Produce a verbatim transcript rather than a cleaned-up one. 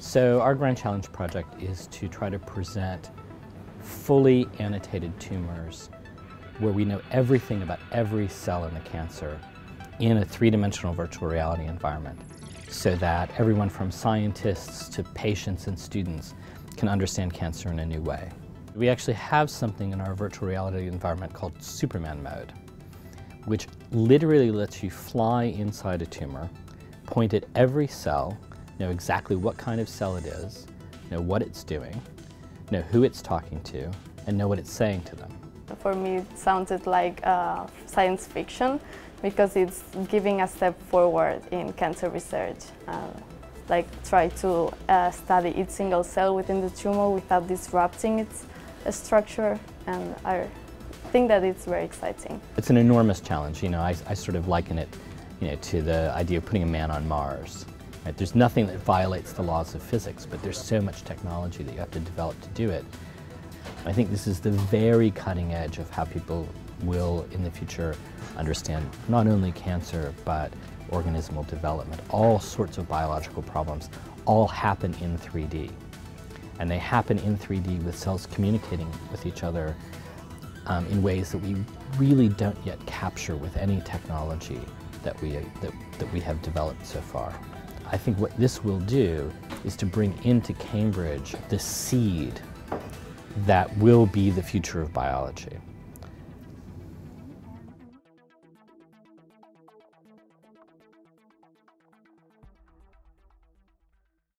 So our Grand Challenge project is to try to present fully annotated tumors where we know everything about every cell in the cancer in a three-dimensional virtual reality environment, so that everyone from scientists to patients and students can understand cancer in a new way. We actually have something in our virtual reality environment called Superman mode, which literally lets you fly inside a tumor, point at every cell, know exactly what kind of cell it is, know what it's doing, know who it's talking to, and know what it's saying to them. For me, it sounded like uh, science fiction, because it's giving a step forward in cancer research. Uh, like try to uh, study each single cell within the tumor without disrupting its uh, structure, and I think that it's very exciting. It's an enormous challenge. You know, I, I sort of liken it, you know, to the idea of putting a man on Mars. Right? There's nothing that violates the laws of physics, but there's so much technology that you have to develop to do it. I think this is the very cutting edge of how people will, in the future, understand not only cancer, but organismal development. All sorts of biological problems all happen in three D. And they happen in three D with cells communicating with each other um, in ways that we really don't yet capture with any technology that we, that, that we have developed so far. I think what this will do is to bring into Cambridge the seed that will be the future of biology.